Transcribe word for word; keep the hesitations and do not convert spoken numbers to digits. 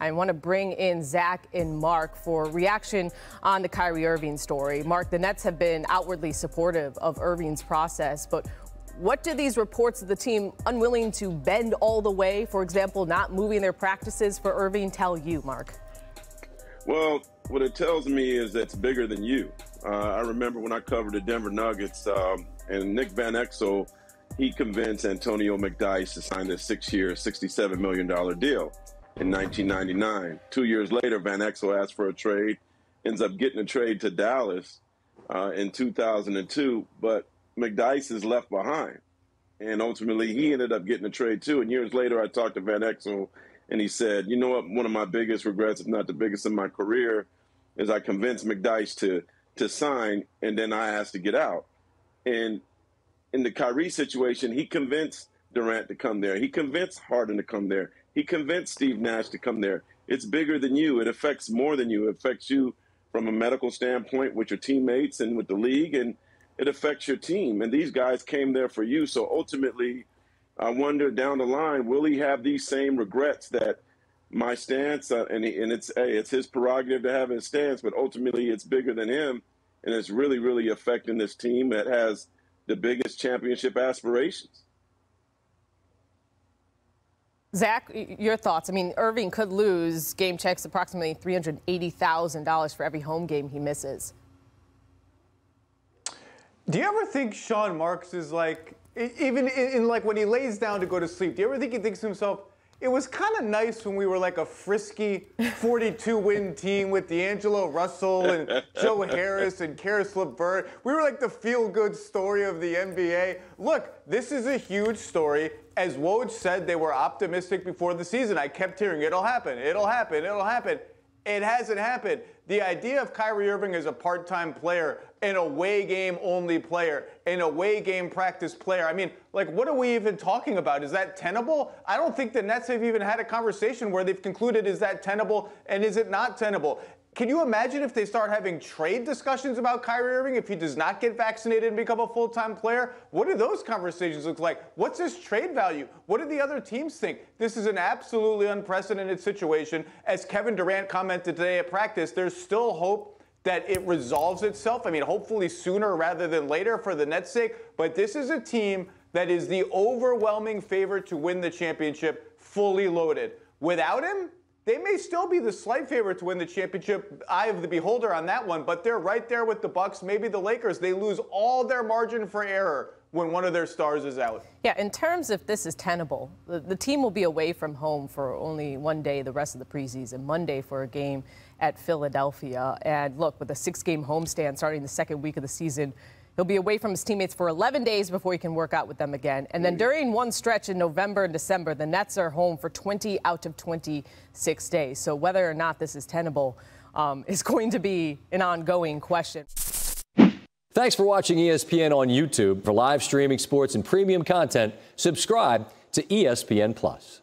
I want to bring in Zach and Mark for reaction on the Kyrie Irving story. Mark, the Nets have been outwardly supportive of Irving's process, but what do these reports of the team unwilling to bend all the way, for example, not moving their practices for Irving, tell you, Mark? Well, what it tells me is it's bigger than you. Uh, I remember when I covered the Denver Nuggets um, and Nick Van Exel, he convinced Antonio McDyess to sign this six-year, sixty-seven million dollar deal in nineteen ninety-nine. Two years later, Van Exel asked for a trade, ends up getting a trade to Dallas uh, in two thousand two, but McDyess is left behind. And ultimately, he ended up getting a trade too. And years later, I talked to Van Exel, and he said, you know what, one of my biggest regrets, if not the biggest in my career, is I convinced McDyess to, to sign, and then I asked to get out. And in the Kyrie situation, he convinced Durant to come there. He convinced Harden to come there. He convinced Steve Nash to come there. It's bigger than you. It affects more than you. It affects you from a medical standpoint with your teammates and with the league, and it affects your team. And these guys came there for you. So ultimately, I wonder down the line, will he have these same regrets that my stance, uh, and, he, and it's, hey, it's his prerogative to have his stance, but ultimately it's bigger than him, and it's really, really affecting this team that has the biggest championship aspirations. Zach, your thoughts? I mean, Irving could lose game checks approximately three hundred eighty thousand dollars for every home game he misses. Do you ever think Sean Marks is like, even in, in like when he lays down to go to sleep, do you ever think he thinks to himself, it was kind of nice when we were like a frisky forty-two win team with D'Angelo Russell and Joe Harris and Caris LeVert. We were like the feel-good story of the N B A. Look, this is a huge story. As Woj said, they were optimistic before the season. I kept hearing, it'll happen, it'll happen, it'll happen. It hasn't happened. The idea of Kyrie Irving as a part-time player, an away game only player, an away game practice player. I mean, like, what are we even talking about? Is that tenable? I don't think the Nets have even had a conversation where they've concluded, is that tenable and is it not tenable? Can you imagine if they start having trade discussions about Kyrie Irving if he does not get vaccinated and become a full-time player? What do those conversations look like? What's his trade value? What do the other teams think? This is an absolutely unprecedented situation. As Kevin Durant commented today at practice, there's still hope that it resolves itself. I mean, hopefully sooner rather than later for the Nets' sake. But this is a team that is the overwhelming favorite to win the championship, fully loaded. Without him, they may still be the slight favorite to win the championship, eye of the beholder on that one, but they're right there with the Bucks, maybe the Lakers. They lose all their margin for error when one of their stars is out. Yeah, in terms of this is tenable, the, the team will be away from home for only one day the rest of the preseason, Monday for a game at Philadelphia. And look, with a six-game homestand starting the second week of the season, he'll be away from his teammates for eleven days before he can work out with them again. And then during one stretch in November and December, the Nets are home for twenty out of twenty-six days. So whether or not this is tenable um, is going to be an ongoing question. Thanks for watching E S P N on YouTube. For live streaming, sports, and premium content, subscribe to E S P N Plus.